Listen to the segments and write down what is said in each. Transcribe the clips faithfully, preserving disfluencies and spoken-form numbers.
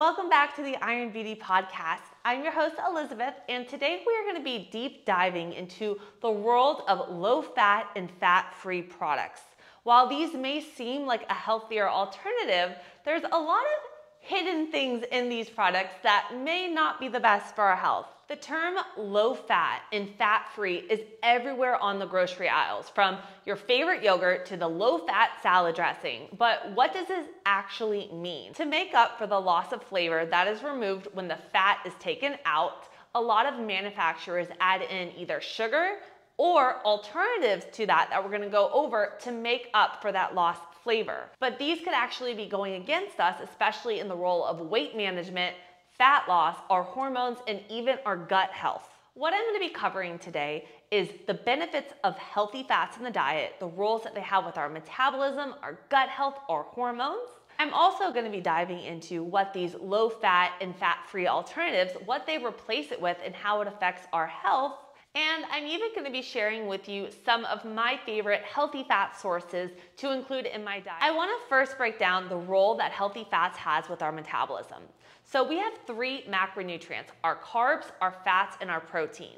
Welcome back to the Iron Beauty Podcast. I'm your host, Elizabeth, and today we are going to be deep diving into the world of low-fat and fat-free products. While these may seem like a healthier alternative, there's a lot of hidden things in these products that may not be the best for our health. The term low-fat and fat-free is everywhere on the grocery aisles, from your favorite yogurt to the low-fat salad dressing. But what does this actually mean? To make up for the loss of flavor that is removed when the fat is taken out, a lot of manufacturers add in either sugar or alternatives to that that we're gonna go over to make up for that lost flavor. But these could actually be going against us, especially in the role of weight management, fat loss, our hormones, and even our gut health. What I'm going to be covering today is the benefits of healthy fats in the diet, the roles that they have with our metabolism, our gut health, our hormones. I'm also going to be diving into what these low-fat and fat-free alternatives, what they replace it with, and how it affects our health. And I'm even going to be sharing with you some of my favorite healthy fat sources to include in my diet. I want to first break down the role that healthy fats has with our metabolism. So we have three macronutrients: our carbs, our fats, and our protein.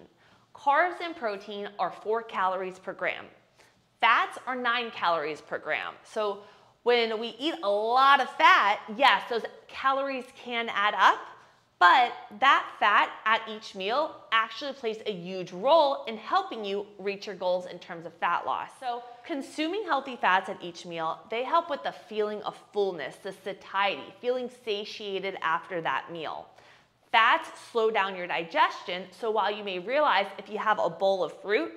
Carbs and protein are four calories per gram. Fats are nine calories per gram. So when we eat a lot of fat, yes, those calories can add up. But that fat at each meal actually plays a huge role in helping you reach your goals in terms of fat loss. So consuming healthy fats at each meal, they help with the feeling of fullness, the satiety, feeling satiated after that meal. Fats slow down your digestion, so while you may realize if you have a bowl of fruit,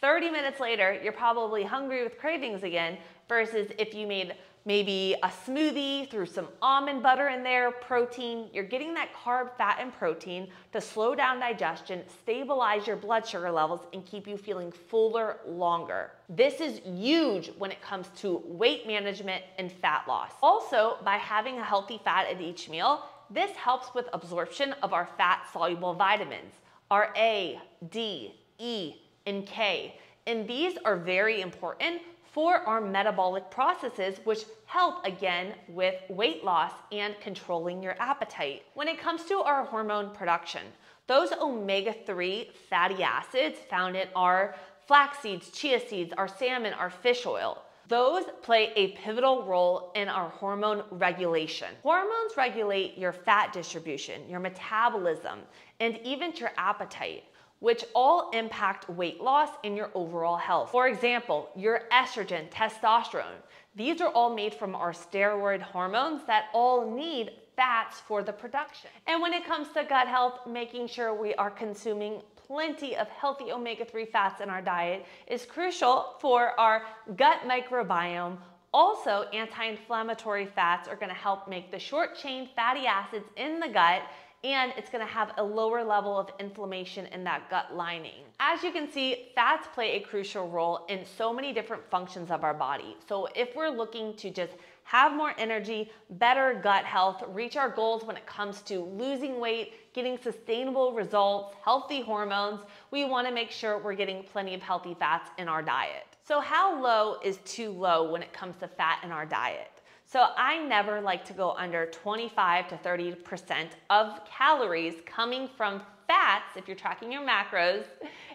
thirty minutes later, you're probably hungry with cravings again, versus if you made maybe a smoothie, threw some almond butter in there, protein. You're getting that carb, fat, and protein to slow down digestion, stabilize your blood sugar levels, and keep you feeling fuller longer. This is huge when it comes to weight management and fat loss. Also, by having a healthy fat at each meal, this helps with absorption of our fat-soluble vitamins, our A, D, E, and K. And these are very important for our metabolic processes, which help again with weight loss and controlling your appetite. When it comes to our hormone production, those omega three fatty acids found in our flax seeds, chia seeds, our salmon, our fish oil, those play a pivotal role in our hormone regulation. Hormones regulate your fat distribution, your metabolism, and even your appetite, which all impact weight loss and your overall health. For example, your estrogen, testosterone, these are all made from our steroid hormones that all need fats for the production. And when it comes to gut health, making sure we are consuming plenty of healthy omega three fats in our diet is crucial for our gut microbiome. Also, anti-inflammatory fats are gonna help make the short-chain fatty acids in the gut, and it's gonna have a lower level of inflammation in that gut lining. As you can see, fats play a crucial role in so many different functions of our body. So if we're looking to just have more energy, better gut health, reach our goals when it comes to losing weight, getting sustainable results, healthy hormones, we wanna make sure we're getting plenty of healthy fats in our diet. So how low is too low when it comes to fat in our diet? So I never like to go under twenty-five to thirty percent of calories coming from fats, if you're tracking your macros,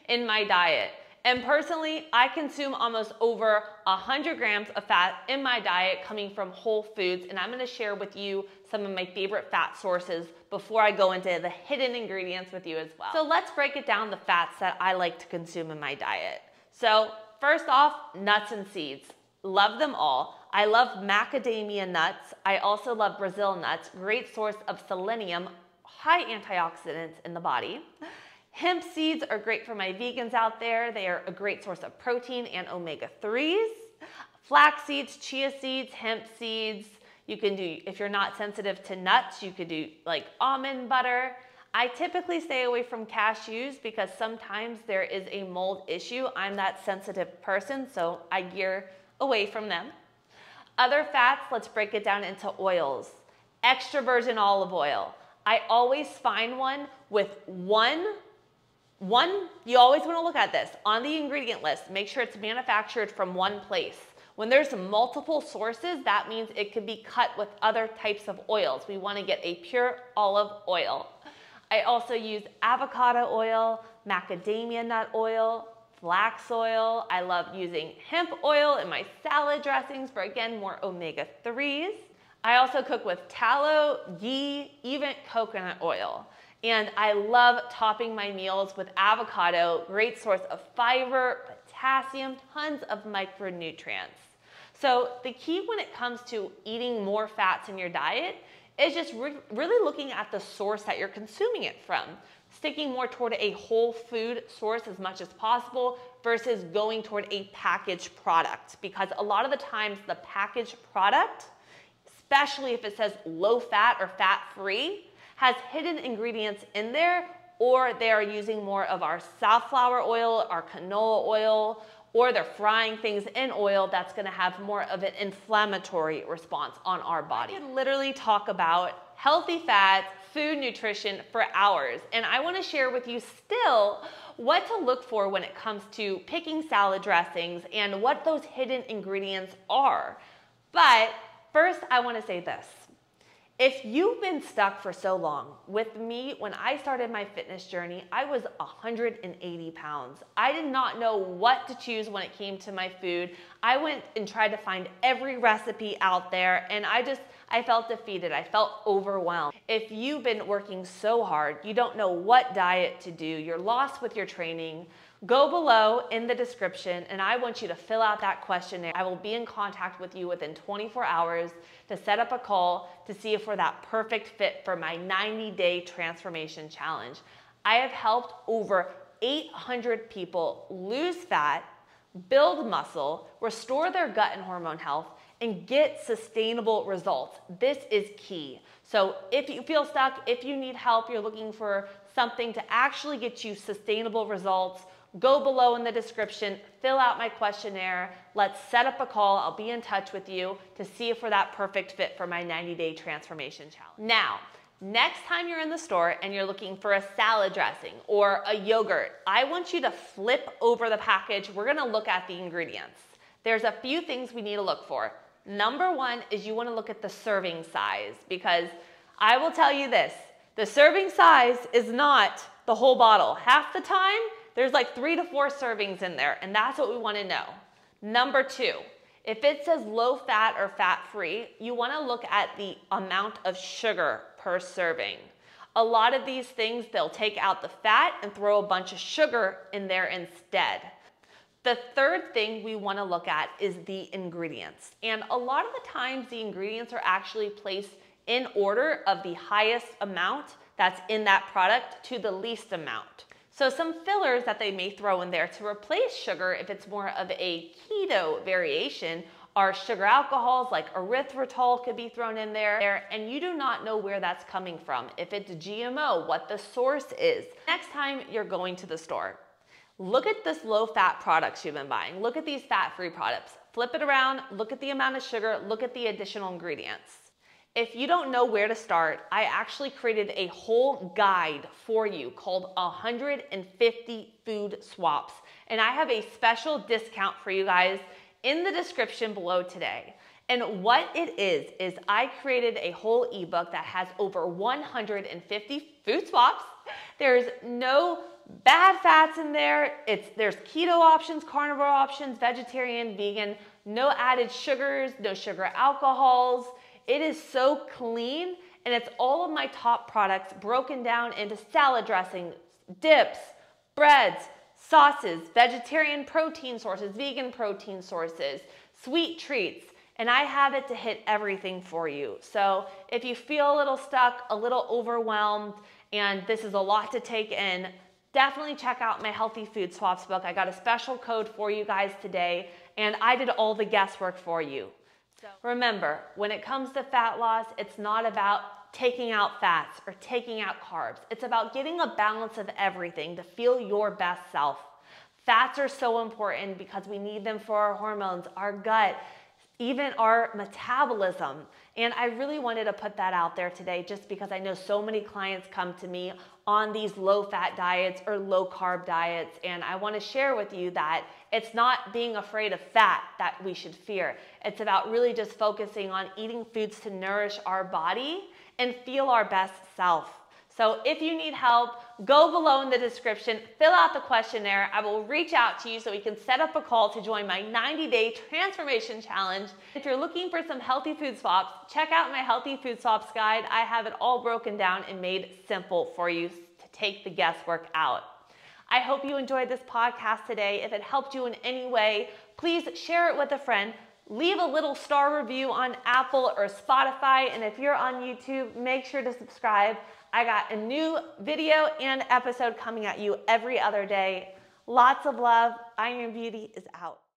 in my diet. And personally, I consume almost over one hundred grams of fat in my diet coming from whole foods, and I'm gonna share with you some of my favorite fat sources before I go into the hidden ingredients with you as well. So let's break it down, the fats that I like to consume in my diet. So first off, nuts and seeds. Love them all. I love macadamia nuts. I also love Brazil nuts, great source of selenium, high antioxidants in the body. Hemp seeds are great for my vegans out there. They are a great source of protein and omega threes. Flax seeds, chia seeds, hemp seeds. You can do, if you're not sensitive to nuts, you could do like almond butter. I typically stay away from cashews because sometimes there is a mold issue. I'm that sensitive person, so I gear away from them. Other fats, let's break it down into oils. Extra virgin olive oil. I always find one with one, one, you always wanna look at this on the ingredient list. Make sure it's manufactured from one place. When there's multiple sources, that means it could be cut with other types of oils. We want to get a pure olive oil. I also use avocado oil, macadamia nut oil, flax oil. I love using hemp oil in my salad dressings for, again, more omega threes. I also cook with tallow, ghee, even coconut oil. And I love topping my meals with avocado, great source of fiber, potassium, tons of micronutrients. So the key when it comes to eating more fats in your diet is just re really looking at the source that you're consuming it from. Sticking more toward a whole food source as much as possible versus going toward a packaged product, because a lot of the times the packaged product, especially if it says low fat or fat free, has hidden ingredients in there, or they are using more of our safflower oil, our canola oil, or they're frying things in oil that's gonna have more of an inflammatory response on our body. I could literally talk about healthy fats, food, nutrition for hours. And I wanna share with you still what to look for when it comes to picking salad dressings and what those hidden ingredients are. But first, I wanna say this. If you've been stuck for so long, with me, when I started my fitness journey, I was one hundred eighty pounds. I did not know what to choose when it came to my food. I went and tried to find every recipe out there, and I just, I felt defeated. I felt overwhelmed. If you've been working so hard, you don't know what diet to do, you're lost with your training, go below in the description and I want you to fill out that questionnaire. I will be in contact with you within twenty-four hours to set up a call to see if we're that perfect fit for my ninety day transformation challenge. I have helped over eight hundred people lose fat, build muscle, restore their gut and hormone health, and get sustainable results. This is key. So if you feel stuck, if you need help, you're looking for something to actually get you sustainable results, go below in the description, fill out my questionnaire, let's set up a call. I'll be in touch with you to see if we're that perfect fit for my ninety day transformation challenge. Now, next time you're in the store and you're looking for a salad dressing or a yogurt, I want you to flip over the package. We're gonna look at the ingredients. There's a few things we need to look for. Number one is you wanna look at the serving size, because I will tell you this, the serving size is not the whole bottle. Half the time, there's like three to four servings in there, and that's what we wanna know. Number two, if it says low fat or fat free, you wanna look at the amount of sugar per serving. A lot of these things, they'll take out the fat and throw a bunch of sugar in there instead. The third thing we wanna look at is the ingredients. And a lot of the times the ingredients are actually placed in order of the highest amount that's in that product to the least amount. So some fillers that they may throw in there to replace sugar if it's more of a keto variation are sugar alcohols like erythritol could be thrown in there, and you do not know where that's coming from. If it's G M O, what the source is. Next time you're going to the store, look at this low-fat products you've been buying. Look at these fat-free products. Flip it around, look at the amount of sugar, look at the additional ingredients. If you don't know where to start, I actually created a whole guide for you called one hundred fifty food swaps. And I have a special discount for you guys in the description below today. And what it is, is I created a whole ebook that has over one hundred fifty food swaps. There's no bad fats in there. It's, there's keto options, carnivore options, vegetarian, vegan, no added sugars, no sugar alcohols. It is so clean, and it's all of my top products broken down into salad dressings, dips, breads, sauces, vegetarian protein sources, vegan protein sources, sweet treats, and I have it to hit everything for you. So if you feel a little stuck, a little overwhelmed, and this is a lot to take in, definitely check out my Healthy Food Swaps book. I got a special code for you guys today, and I did all the guesswork for you. So remember, when it comes to fat loss, it's not about taking out fats or taking out carbs. It's about getting a balance of everything to feel your best self. Fats are so important because we need them for our hormones, our gut, even our metabolism. And I really wanted to put that out there today just because I know so many clients come to me on these low-fat diets or low-carb diets, and I want to share with you that it's not being afraid of fat that we should fear. It's about really just focusing on eating foods to nourish our body and feel our best self. So if you need help, go below in the description, fill out the questionnaire. I will reach out to you so we can set up a call to join my ninety day transformation challenge. If you're looking for some healthy food swaps, check out my healthy food swaps guide. I have it all broken down and made simple for you to take the guesswork out. I hope you enjoyed this podcast today. If it helped you in any way, please share it with a friend. Leave a little star review on Apple or Spotify. And if you're on YouTube, make sure to subscribe. I got a new video and episode coming at you every other day. Lots of love. Iron Beauty is out.